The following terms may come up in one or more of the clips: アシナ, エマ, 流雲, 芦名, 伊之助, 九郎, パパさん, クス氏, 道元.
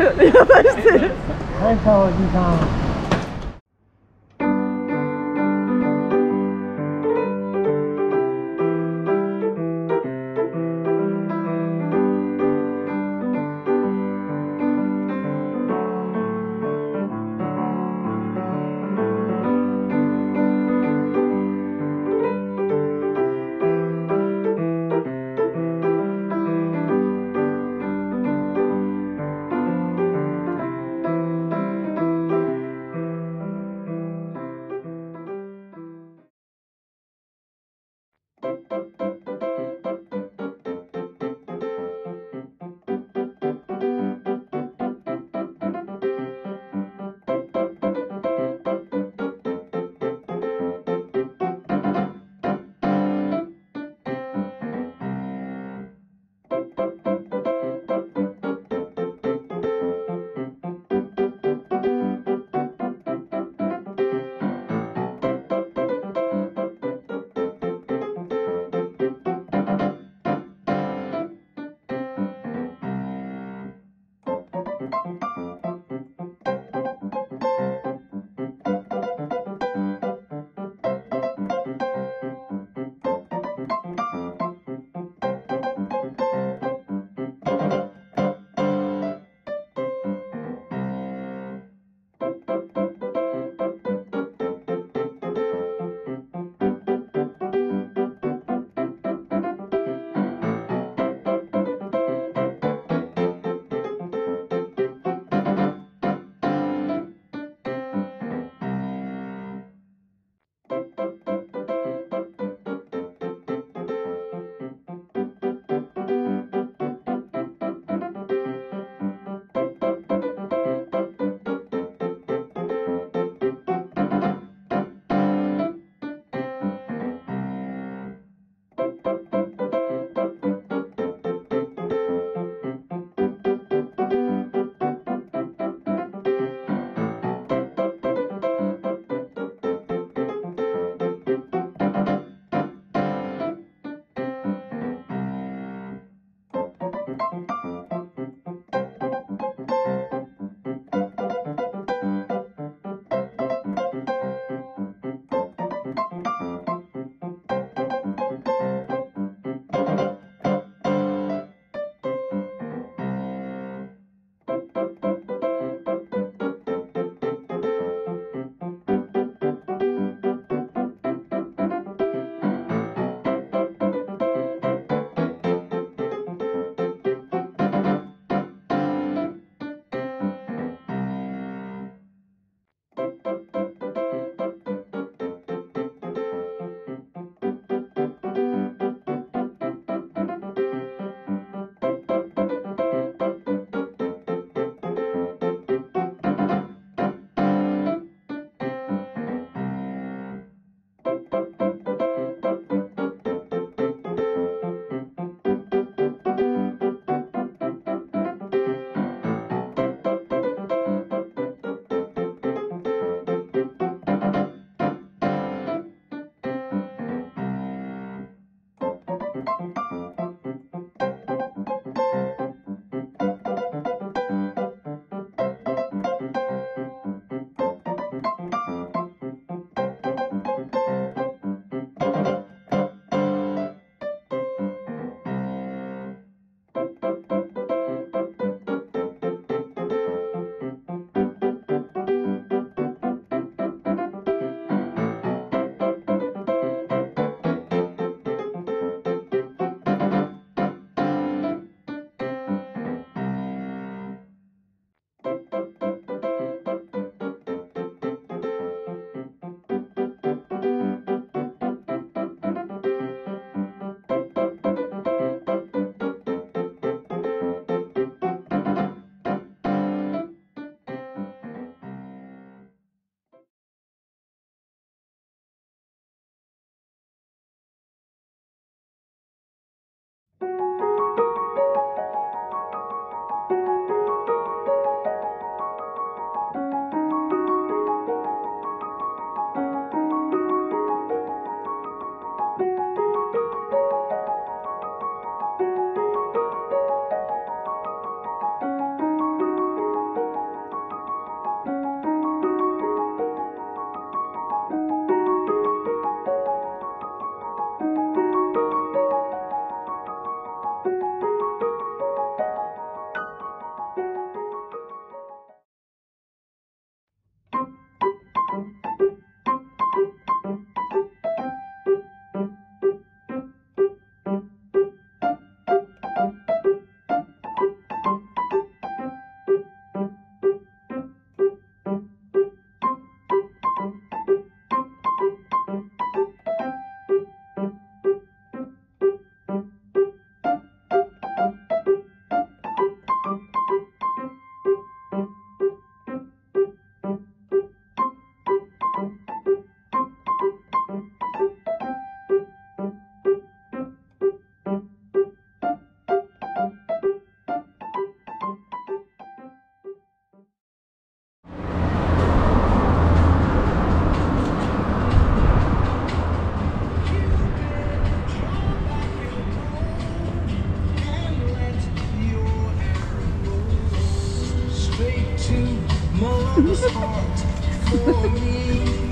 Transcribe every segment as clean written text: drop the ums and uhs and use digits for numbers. る、やばいしてる。はい、おじいさん。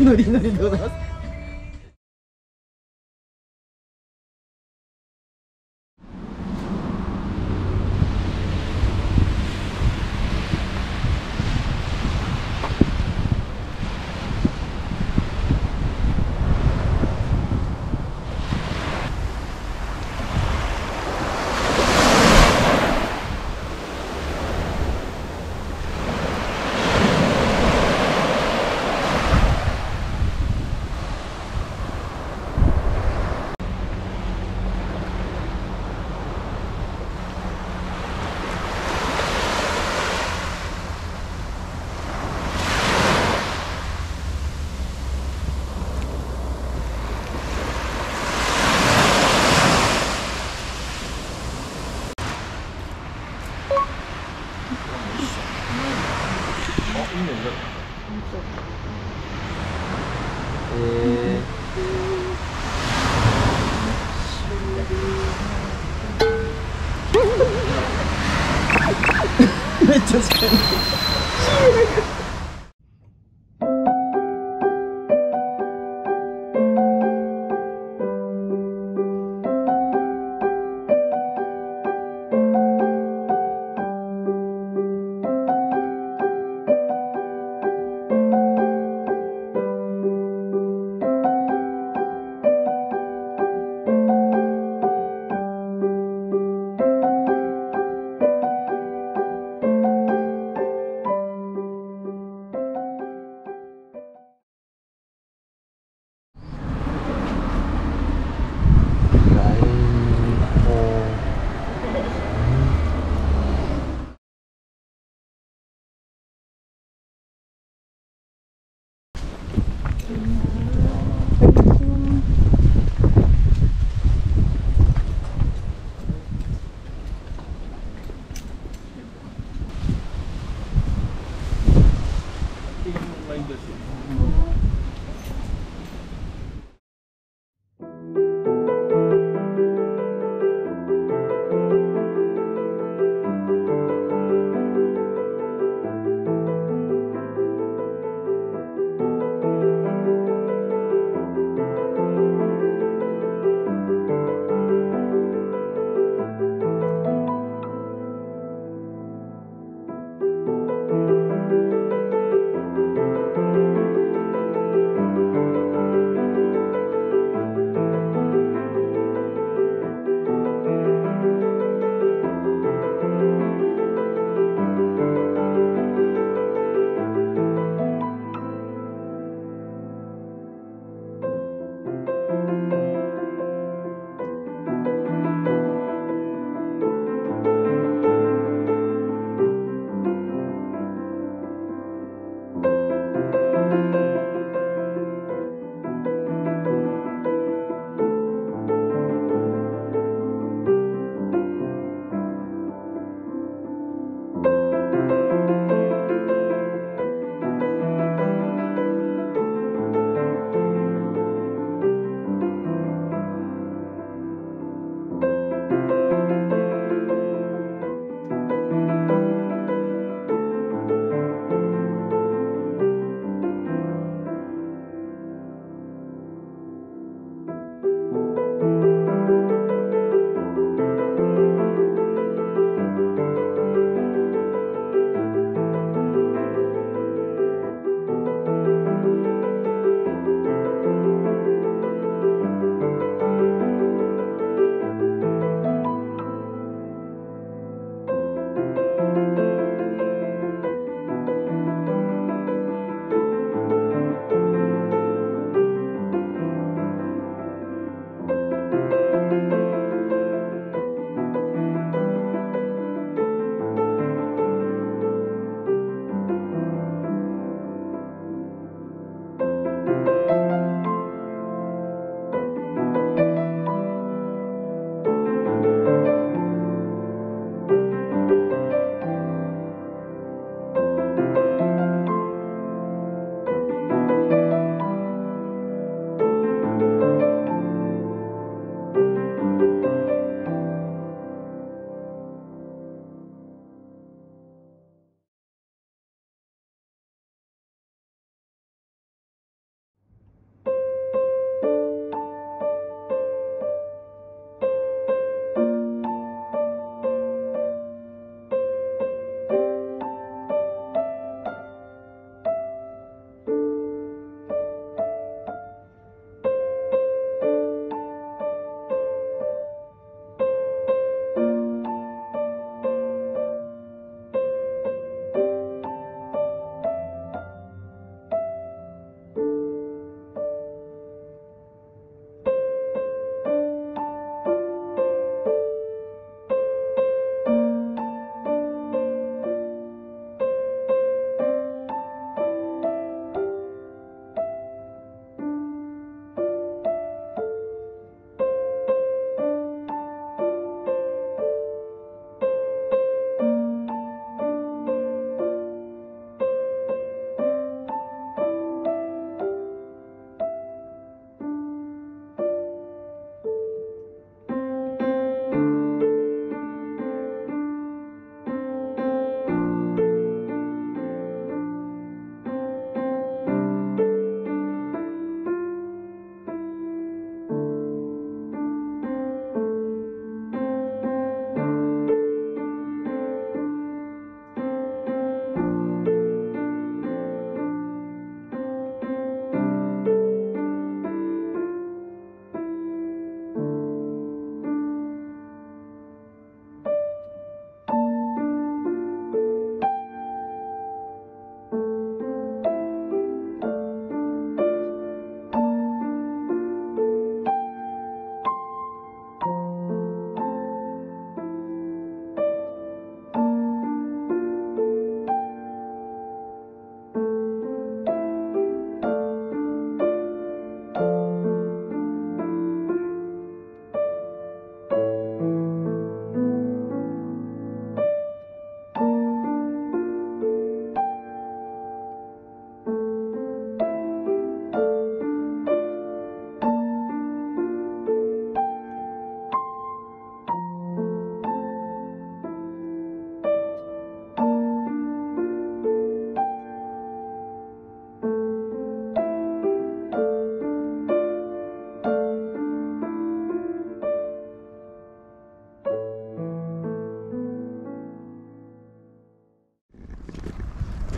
ノリノリでございます。めっちゃ近い。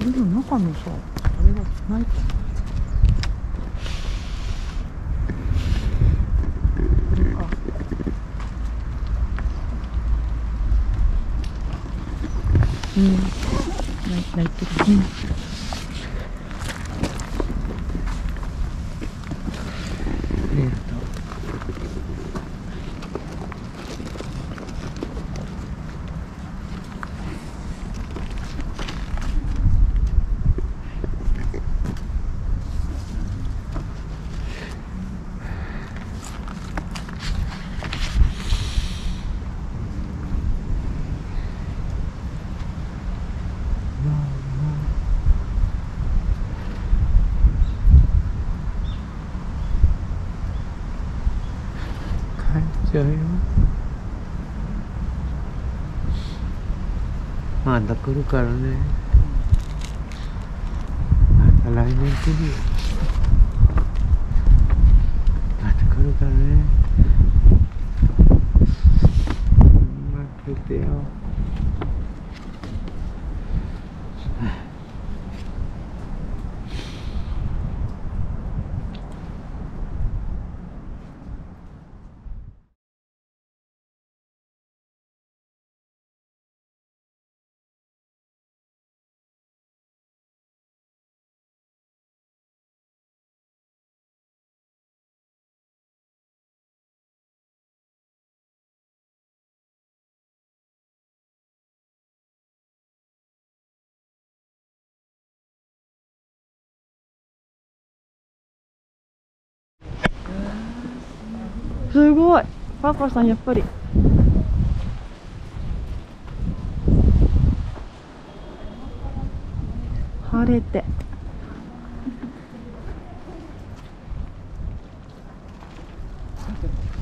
これの中のさ、あれがないかな。うん、泣いてる、うん、ありがとう。また来るからね。また来年来るよ。また来るからね。待っててよ。すごいパパさん、やっぱり晴れて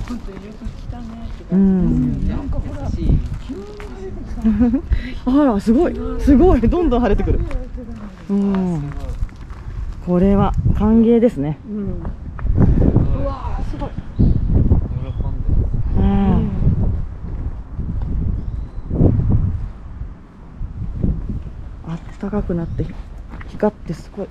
本当によく来たねって感じ。なんかほら急に晴れてきたあら、すごいすごい、どんどん晴れてくる。うん、これは歓迎ですね。うん、うわー、すごい。高くなって光ってすごい。